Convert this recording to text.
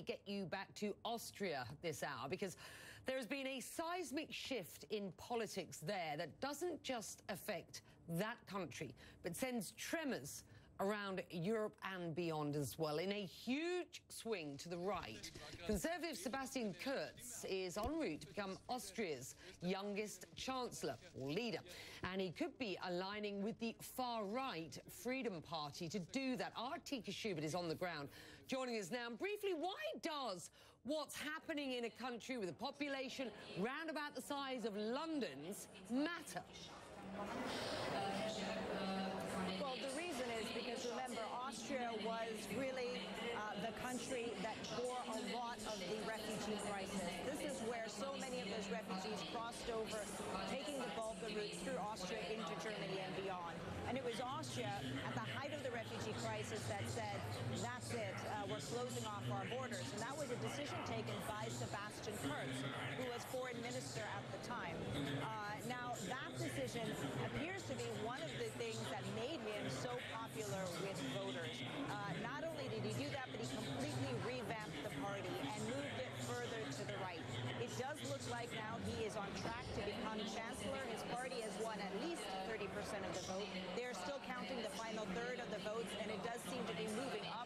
Get you back to Austria this hour, because there has been a seismic shift in politics there that doesn't just affect that country, but sends tremors around Europe and beyond as well. In a huge swing to the right, Conservative Sebastian Kurz is en route to become Austria's youngest chancellor or leader, and he could be aligning with the far-right Freedom Party to do that. Artika Schubert is on the ground, joining us now. And briefly, why does what's happening in a country with a population round about the size of London's matter? Well, the reason is because, remember, Austria was really the country that bore a lot of the refugee crisis. This is where so many of those refugees crossed over, taking the Balkan route through Austria into Germany and beyond. And it was Austria, at the height of the refugee crisis, that said, that's it, we're closing off our borders. And that was a decision taken by Sebastian Kurz, who was foreign minister at the time. Now, that decision appears to be one of the things that made him so popular with voters. Not only did he do that, but he completely revamped the party and moved it further to the right. It does look like now he is on track to become chancellor. His party has won at least 30% of the vote. They are still counting the final third of the votes, and it does seem to be moving up